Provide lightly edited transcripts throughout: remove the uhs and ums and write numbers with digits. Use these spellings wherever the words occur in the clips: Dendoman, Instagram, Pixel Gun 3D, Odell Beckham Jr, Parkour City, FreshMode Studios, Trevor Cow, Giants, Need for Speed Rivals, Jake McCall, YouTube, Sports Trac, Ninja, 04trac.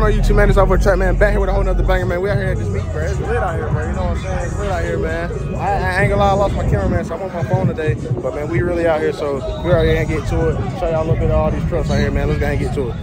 going on, YouTube, man? It's 04trac, man. Back here with a whole nother banger, man. We out here at this meet, bro. It's lit out here, bro. You know what I'm saying? It's lit out here, man. I ain't gonna lie, I lost my cameraman, so I'm on my phone today. But, man, we really out here, so we're out here and get to it. Show y'all a little bit of all these trucks out here, man. Let's go ahead and get to it.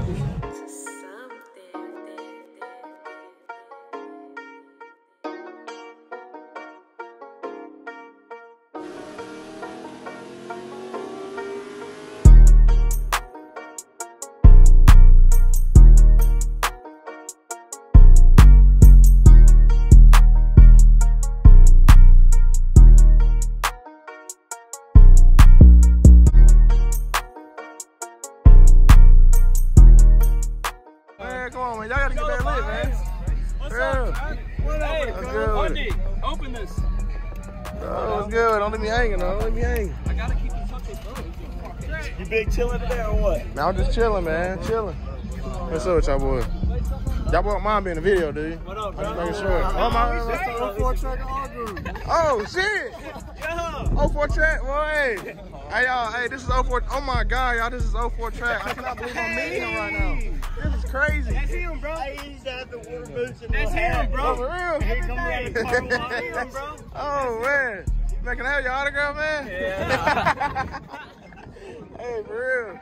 You big chilling today or what? Now I'm just chilling, man. Chilling. What's up with y'all boys? Y'all won't mind being in the video, dude. What up, bro? I'm just making sure. Oh, my 04trac all group. Oh, shit. Yeah. 04trac, boy. Hey, y'all. Hey, this is 04. Oh, my God, y'all. This is 04trac. I cannot believe I'm meeting him right now. This is crazy. That's him, bro. Hey, he's out the water boots and that's him, bro. For real. Here come him, bro. Oh, man. Man, can I have your autograph, man? Yeah. Hey, for real.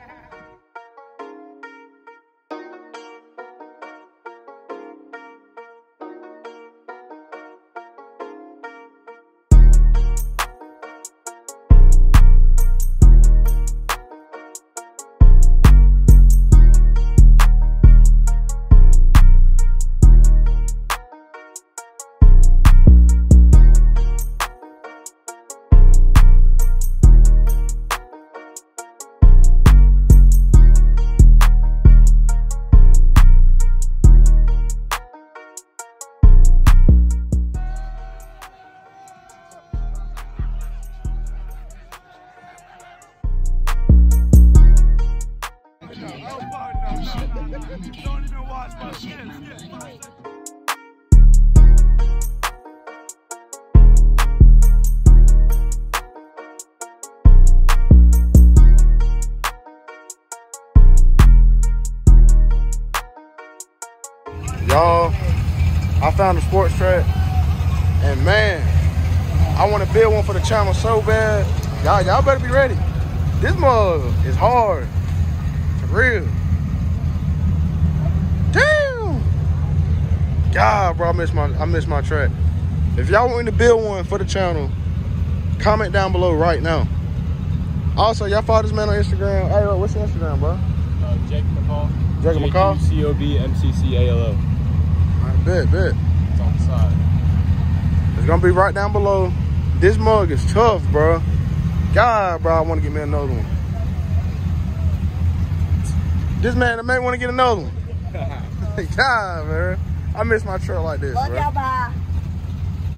Y'all, I found a sports track, and man, I want to build one for the channel so bad. Y'all better be ready. This mug is hard, for real. Damn, God, bro, I miss my track. If y'all want me to build one for the channel, comment down below right now. Also, y'all follow this man on Instagram. Hey, what's your Instagram, bro? Jake McCall. Jake McCall. JQCOBMCCALO. Bet. It's on the side. It's gonna be right down below. This mug is tough, bro. God, bro, I want to get me another one. This man, I may want to get another one. God, man, I miss my truck like this, bro.